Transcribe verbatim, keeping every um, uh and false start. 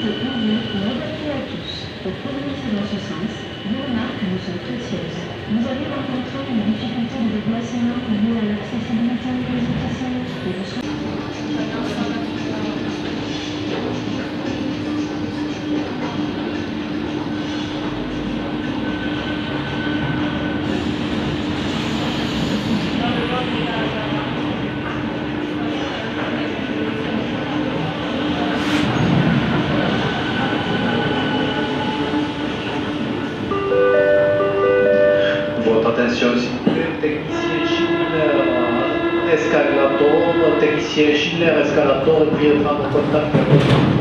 de bienvenue et rebonjour à tous. Au premier de ce sens, vos remarques nous sont précieuses. Nous avions rencontré une difficulté de déplacement liée à l'accessibilité des officiels. Escalator, technicien Schiller, escalator et puis prendre contact avec